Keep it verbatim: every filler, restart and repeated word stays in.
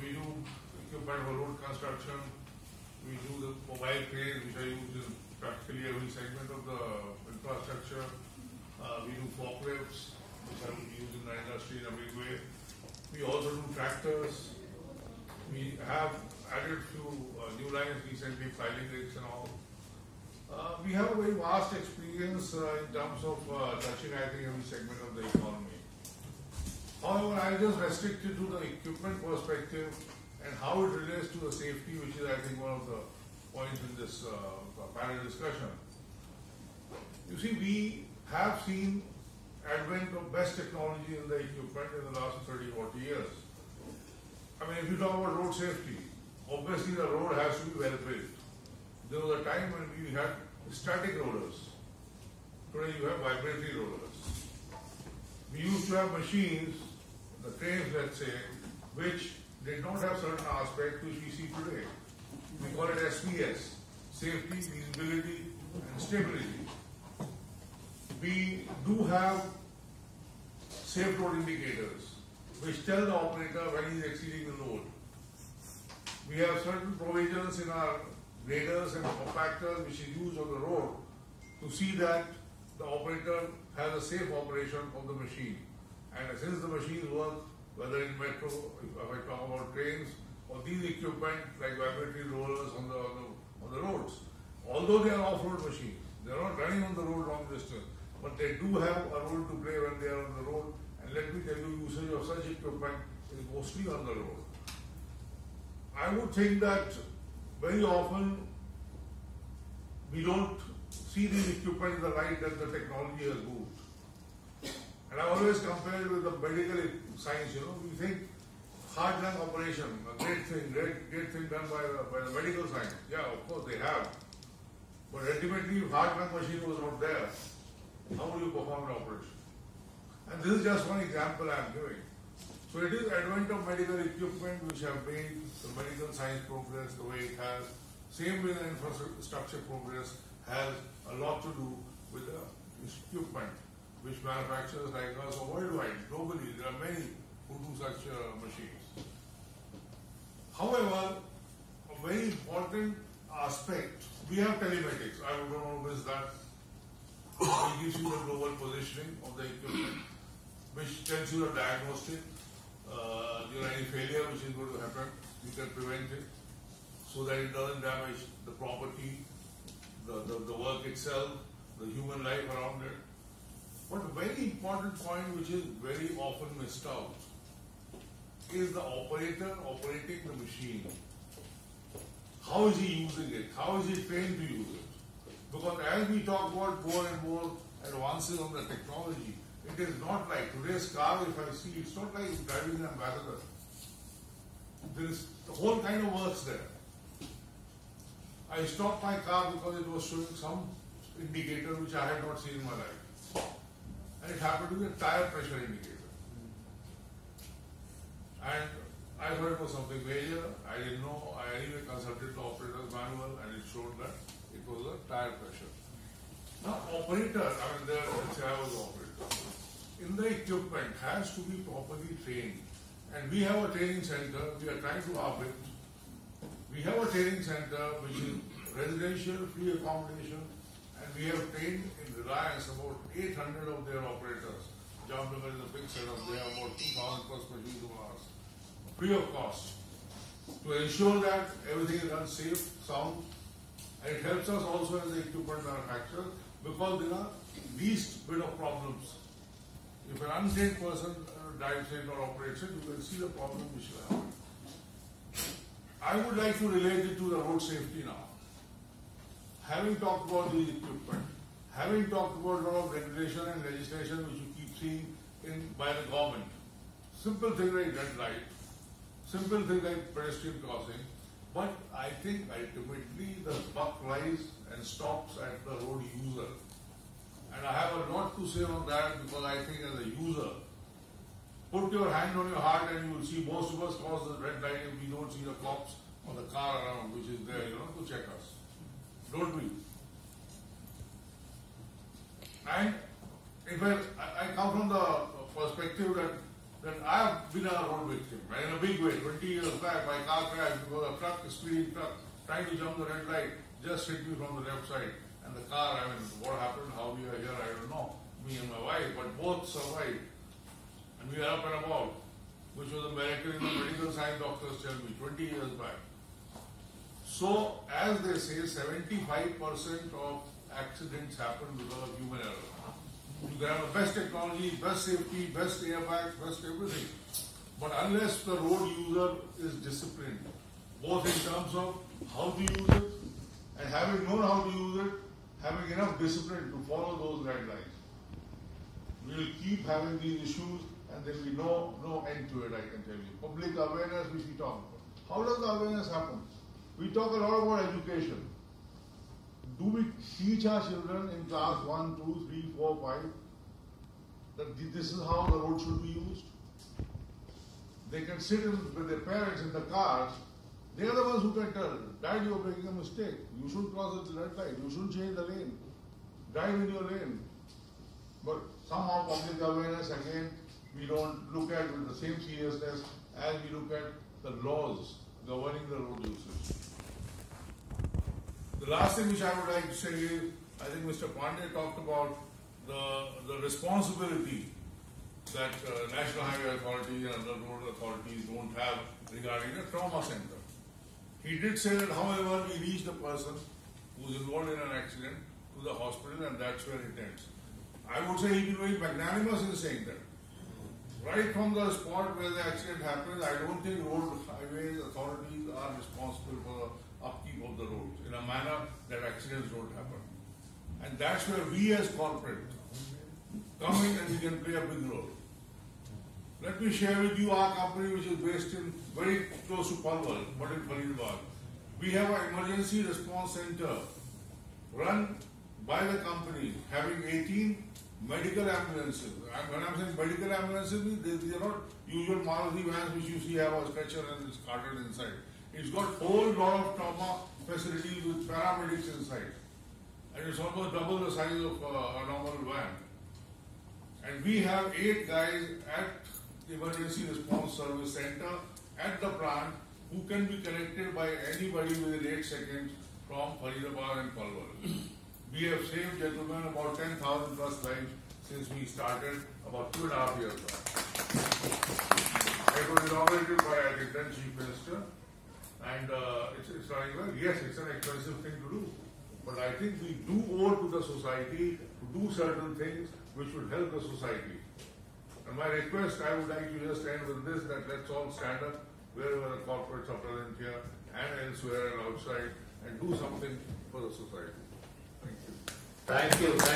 we do equipment for road construction, we do the mobile cranes which are used in practically every segment of the infrastructure, uh, we do forklifts which are used in the industry in a big way, we also do tractors, we have added few uh, new lines recently, filing rigs and all. Uh, we have a very vast experience uh, in terms of uh, touching, I think, every segment of the economy. However, I just restricted to the equipment perspective and how it relates to the safety, which is, I think, one of the points in this uh, panel discussion. You see, we have seen advent of best technology in the equipment in the last thirty, forty years. I mean, if you talk about road safety, obviously the road has to be well built. There was a time when we had static rollers. Today you have vibratory rollers. We used to have machines, the cranes, let's say, which did not have certain aspects which we see today. We call it S P S, safety, feasibility, and stability. We do have safe road indicators, which tell the operator when he is exceeding the load. We have certain provisions in our graders and compactors which is used on the road to see that the operator has a safe operation of the machine. And since the machines work, whether in metro, if I talk about trains, or these equipment like vibratory rollers on the, on the, on the roads, although they are off-road machines, they are not running on the road long distance, but they do have a role to play when they are on the road. And let me tell you, usage of such equipment is mostly on the road. I would think that very often, we don't see these equipment in the light that the technology has moved. And I always compare it with the medical science, you know. We think heart lung operation, a great thing, great, great thing done by the, by the medical science. Yeah, of course they have. But ultimately, if heart lung machine was not there, how would you perform an operation? And this is just one example I am giving. So it is advent of medical equipment which have made the medical science progress the way it has. Same with the infrastructure progress has a lot to do with the equipment which manufacturers like us or worldwide, globally, there are many who do such uh, machines. However, a very important aspect, we have telematics. I don't want to miss that. It gives you the global positioning of the equipment, which tells you the diagnostic. Uh, you know, any failure which is going to happen, you can prevent it so that it doesn't damage the property, the, the, the work itself, the human life around it. But a very important point which is very often missed out is the operator operating the machine. How is he using it? How is he trained to use it? Because as we talk about more and more advances on the technology, it is not like today's car, if I see, it's not like driving an ambassador. There is the whole kind of works there. I stopped my car because it was showing some indicator which I had not seen in my life. And it happened to be a tire pressure indicator. And I thought it was something major. I didn't know. I anyway consulted the operator's manual and it showed that it was a tire pressure. Now, operator, I mean, there, let's say I was the operator. In the equipment has to be properly trained. And we have a training center, we are trying to operate. We have a training center which is residential, free accommodation, and we have trained in Reliance about eight hundred of their operators. Jamnagar is a big setup, they have about two thousand plus machines on ours, free of cost, to ensure that everything is done safe, sound, and it helps us also as an equipment manufacturer because there are least bit of problems. If an untrained person drives it or operates it, you can see the problem which you have. I would like to relate it to the road safety now. Having talked about the equipment, having talked about a lot of regulation and legislation which you keep seeing in by the government, simple things like red light, simple things like pedestrian crossing, but I think ultimately the buck lies and stops at the road user. And I have a lot to say on that because I think as a user, put your hand on your heart and you will see most of us cross the red light and we don't see the cops or the car around which is there, you know, to check us. Don't we? And if I, I come from the perspective that that I have been a road victim in a big way. twenty years back, my car crashed because a truck, a speeding truck, trying to jump the red light, just hit me from the left side. And the car, I mean, what happened, how we are here, I don't know. Me and my wife, but both survived. And we are up and about, which was a miracle in the medical science doctors tell me, twenty years back. So, as they say, seventy-five percent of accidents happen because of human error. You can have the best technology, best safety, best airbags, best everything. But unless the road user is disciplined, both in terms of how to use it, and having known how to use it, having enough discipline to follow those guidelines, we will keep having these issues and there will be no, no end to it, I can tell you. Public awareness, which we talk about. How does the awareness happen? We talk a lot about education. Do we teach our children in class one, two, three, four, five that this is how the road should be used? They can sit in, with their parents in the cars. They are the ones who can tell, Dad, you are making a mistake. You should cross the red light. You should change the lane. Drive in your lane. But somehow public awareness, again, we don't look at with the same seriousness as we look at the laws governing the road usage. The last thing which I would like to say is, I think Mister Pandey talked about the, the responsibility that uh, National Highway Authority and other road authorities don't have regarding a trauma center. He did say that however we reach the person who is involved in an accident to the hospital and that's where it ends. I would say he was magnanimous in saying that. Right from the spot where the accident happened, I don't think road highways authorities are responsible for the upkeep of the roads in a manner that accidents don't happen. And that's where we as corporate come in and we can play a big role. Let me share with you our company, which is based in very close to Palwal, but in Faridabad. We have an emergency response center run by the company having eighteen medical ambulances. When I'm saying medical ambulances, they, they are not usual Maruti vans which you see have a stretcher and it's carted inside. It's got a whole lot of trauma facilities with paramedics inside. And it's almost double the size of uh, a normal van. And we have eight guys at the Emergency Response Service Center at the plant who can be connected by anybody within eight seconds from Faridabad and Palwal. We have saved, gentlemen, about ten thousand plus lives since we started about two and a half years ago. It was inaugurated by our then Chief Minister, and uh, it's, it's running well. Yes, it's an expensive thing to do, but I think we do owe to the society to do certain things which would help the society. And my request, I would like to just end with this, that let's all stand up wherever the corporates are present here and elsewhere and outside and do something for the society. Thank you. Thank you.